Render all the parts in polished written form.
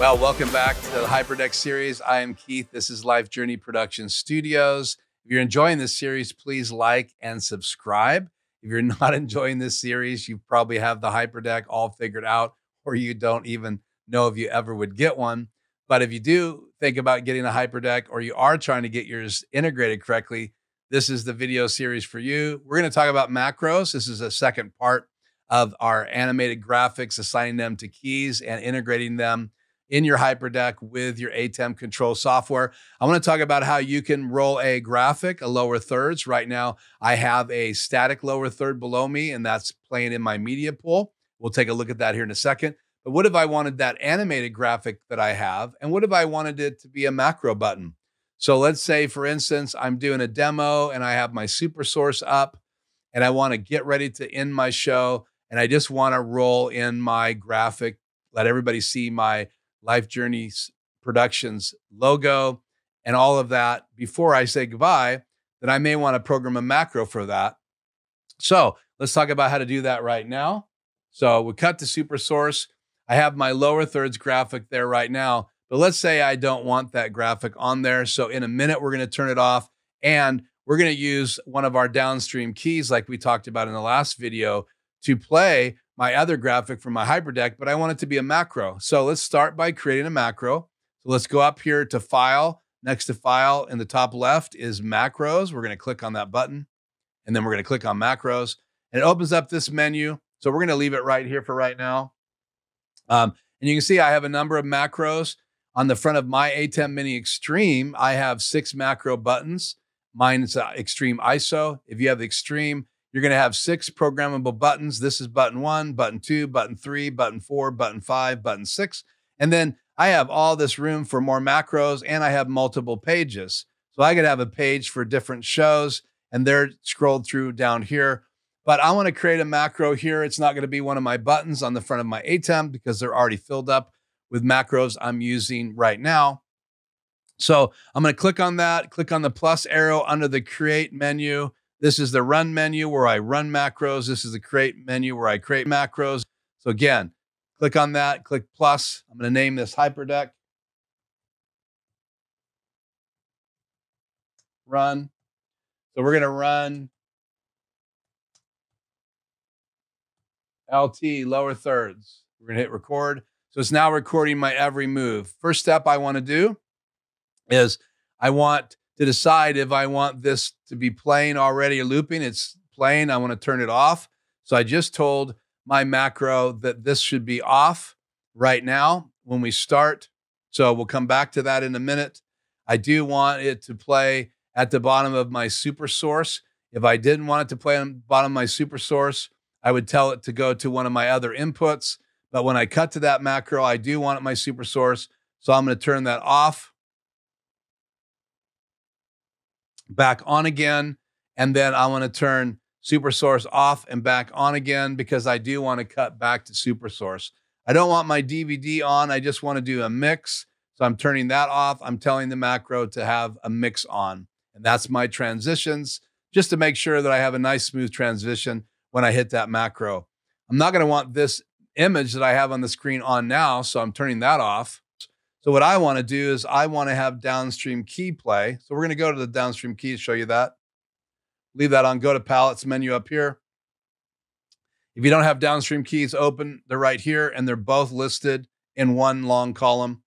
Well, welcome back to the HyperDeck series. I am Keith. This is Life Journey Production Studios. If you're enjoying this series, please like and subscribe. If you're not enjoying this series, you probably have the HyperDeck all figured out, or you don't even know if you ever would get one. But if you do think about getting a HyperDeck, or you are trying to get yours integrated correctly, this is the video series for you. We're going to talk about macros. This is a second part of our animated graphics, assigning them to keys and integrating them in your HyperDeck with your ATEM control software. I want to talk about how you can roll a graphic, a lower thirds. Right now, I have a static lower third below me, and that's playing in my media pool. We'll take a look at that here in a second. But what if I wanted that animated graphic that I have? And what if I wanted it to be a macro button? So let's say, for instance, I'm doing a demo and I have my super source up and I want to get ready to end my show. And I just want to roll in my graphic, let everybody see my Life Journey Productions logo and all of that before I say goodbye. Then I may want to program a macro for that. So let's talk about how to do that right now. So we'll cut to super source. I have my lower thirds graphic there right now, but let's say I don't want that graphic on there. So in a minute, we're going to turn it off and we're going to use one of our downstream keys, like we talked about in the last video, to play my other graphic from my HyperDeck, but I want it to be a macro. So let's start by creating a macro. So let's go up here to File. Next to File in the top left is Macros. We're going to click on that button and then we're going to click on Macros and it opens up this menu. So we're going to leave it right here for right now. And you can see I have a number of macros. On the front of my ATEM Mini Extreme, I have 6 macro buttons. Mine is Extreme ISO. If you have the Extreme, you're going to have 6 programmable buttons. This is button 1, button 2, button 3, button 4, button 5, button 6. And then I have all this room for more macros and I have multiple pages. So I could have a page for different shows and they're scrolled through down here. But I want to create a macro here. It's not going to be one of my buttons on the front of my ATEM because they're already filled up with macros I'm using right now. So I'm going to click on that, click on the plus arrow under the create menu. This is the run menu where I run macros. This is the create menu where I create macros. So again, click on that, click plus. I'm going to name this HyperDeck. Run. So we're going to run LT, lower thirds. We're going to hit record. So it's now recording my every move. First step I want to do is I want to decide if I want this to be playing already or looping. It's playing. I want to turn it off. So I just told my macro that this should be off right now when we start. So we'll come back to that in a minute. I do want it to play at the bottom of my super source. If I didn't want it to play on the bottom of my super source, I would tell it to go to one of my other inputs. But when I cut to that macro, I do want it my super source. So I'm going to turn that off, back on again. And then I want to turn super source off and back on again because I do want to cut back to super source. I don't want my DVD on. I just want to do a mix. So I'm turning that off. I'm telling the macro to have a mix on. And that's my transitions, just to make sure that I have a nice smooth transition when I hit that macro. I'm not going to want this image that I have on the screen on now, so I'm turning that off. So what I want to do is I want to have downstream key play. So we're going to go to the downstream key to show you that. Leave that on, go to palettes menu up here. If you don't have downstream keys open, they're right here and they're both listed in one long column.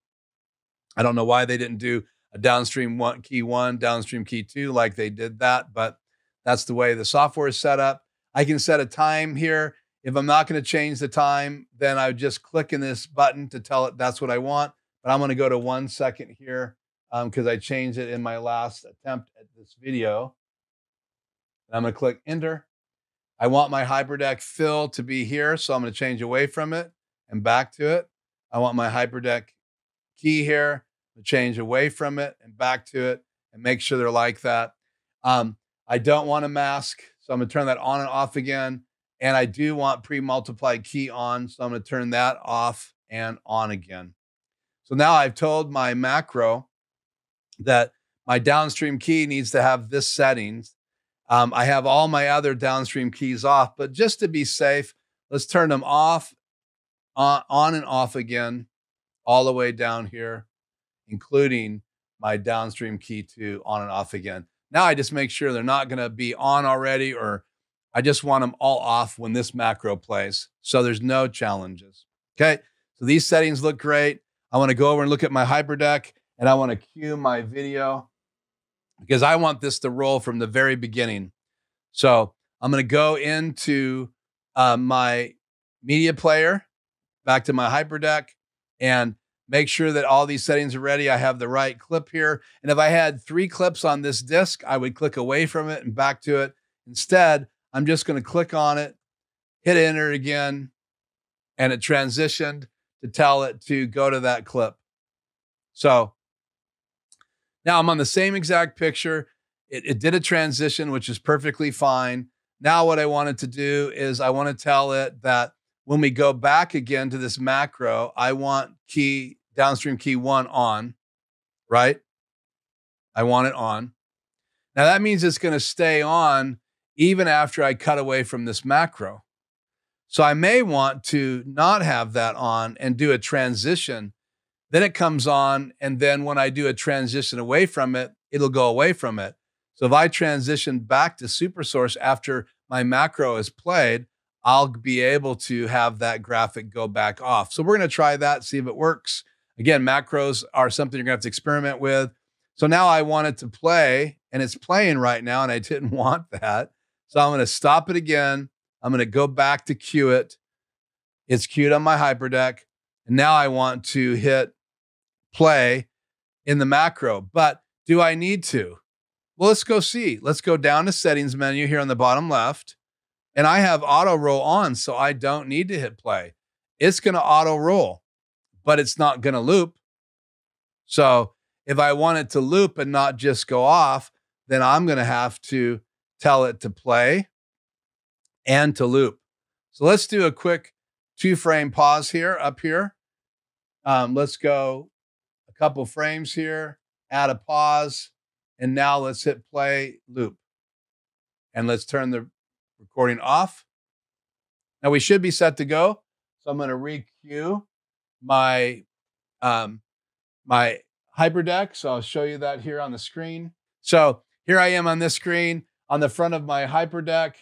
I don't know why they didn't do a downstream key 1, downstream key 2 like they did that, but that's the way the software is set up. I can set a time here. If I'm not going to change the time, then I would just click in this button to tell it that's what I want. But I'm going to go to 1 second here because I changed it in my last attempt at this video. And I'm going to click Enter. I want my HyperDeck fill to be here, so I'm going to change away from it and back to it. I want my HyperDeck key here to change away from it and back to it, and make sure they're like that. I don't want a mask. So I'm going to turn that on and off again. And I do want pre-multiplied key on. So I'm going to turn that off and on again. So now I've told my macro that my downstream key needs to have this settings. I have all my other downstream keys off, but just to be safe, let's turn them off, on and off again. all the way down here, including my downstream key to on and off again. Now I just make sure they're not going to be on already, or I just want them all off when this macro plays. So there's no challenges. Okay. So these settings look great. I want to go over and look at my HyperDeck, and I want to cue my video because I want this to roll from the very beginning. So I'm going to go into my media player, back to my HyperDeck, and make sure that all these settings are ready. I have the right clip here. And if I had 3 clips on this disc, I would click away from it and back to it. Instead, I'm just going to click on it, hit enter again, and it transitioned to tell it to go to that clip. So now I'm on the same exact picture. It did a transition, which is perfectly fine. Now what I wanted to do is I want to tell it that when we go back again to this macro, I want key downstream key 1 on, right? I want it on. Now that means it's going to stay on even after I cut away from this macro. So I may want to not have that on and do a transition. Then it comes on, and then when I do a transition away from it, it'll go away from it. So if I transition back to super source after my macro is played, I'll be able to have that graphic go back off. So we're going to try that, see if it works. Again, macros are something you're going to have to experiment with. So now I want it to play, and it's playing right now, and I didn't want that. So I'm going to stop it again. I'm going to go back to cue it. It's cued on my HyperDeck. And now I want to hit play in the macro. But do I need to? Well, let's go see. Let's go down to settings menu here on the bottom left. And I have auto roll on, so I don't need to hit play. It's going to auto roll, but it's not going to loop. So if I want it to loop and not just go off, then I'm going to have to tell it to play and to loop. So let's do a quick 2-frame pause here, up here. Let's go a couple frames here, add a pause, and now let's hit play, loop. And let's turn the recording off. Now we should be set to go. So I'm going to re-cue my, my HyperDeck. So I'll show you that here on the screen. So here I am on this screen on the front of my HyperDeck.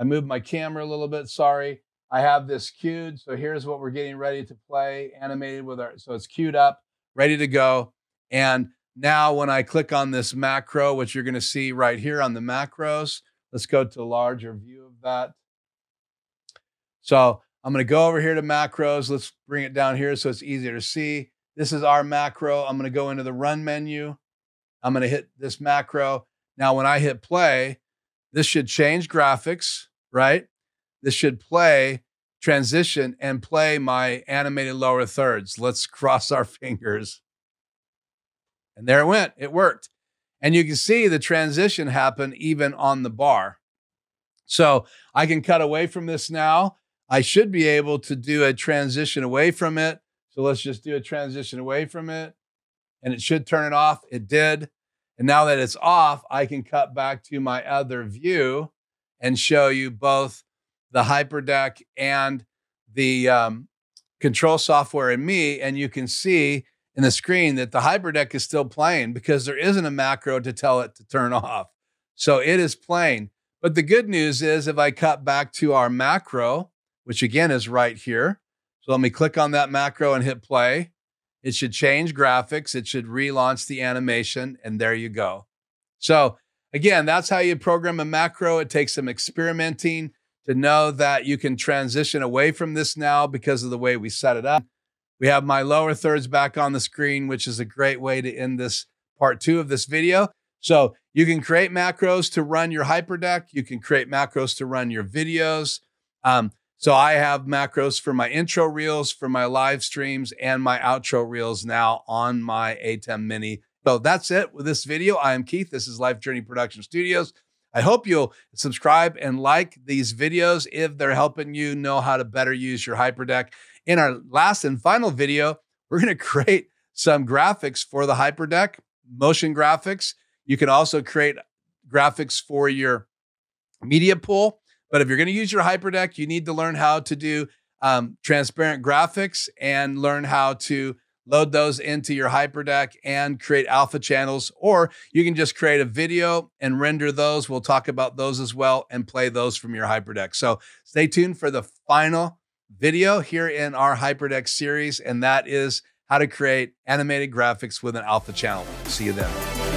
I moved my camera a little bit. Sorry. I have this cued. So here's what we're getting ready to play, animated with our, so it's queued up, ready to go. And now when I click on this macro, which you're going to see right here on the macros, let's go to a larger view of that. So I'm going to go over here to macros. Let's bring it down here so it's easier to see. This is our macro. I'm going to go into the run menu. I'm going to hit this macro. Now, when I hit play, this should change graphics, right? This should play, transition, and play my animated lower thirds. Let's cross our fingers. And there it went. It worked. And you can see the transition happen even on the bar. So I can cut away from this now. I should be able to do a transition away from it. So let's just do a transition away from it. And it should turn it off. It did. And now that it's off, I can cut back to my other view and show you both the HyperDeck and the control software in me. And you can see in the screen that the HyperDeck is still playing because there isn't a macro to tell it to turn off. So it is playing. But the good news is if I cut back to our macro, which again is right here. So let me click on that macro and hit play. It should change graphics. It should relaunch the animation. And there you go. So again, that's how you program a macro. It takes some experimenting to know that you can transition away from this now because of the way we set it up. We have my lower thirds back on the screen, which is a great way to end this part 2 of this video. So you can create macros to run your HyperDeck. You can create macros to run your videos. So I have macros for my intro reels, for my live streams, and my outro reels now on my ATEM Mini. So that's it with this video. I am Keith. This is Life Journey Production Studios. I hope you'll subscribe and like these videos if they're helping you know how to better use your HyperDeck. In our last and final video, we're going to create some graphics for the HyperDeck, motion graphics. You can also create graphics for your media pool. But if you're going to use your HyperDeck, you need to learn how to do transparent graphics and learn how to load those into your HyperDeck and create alpha channels, or you can just create a video and render those. We'll talk about those as well and play those from your HyperDeck. So stay tuned for the final video here in our HyperDeck series, and that is how to create animated graphics with an alpha channel. See you then.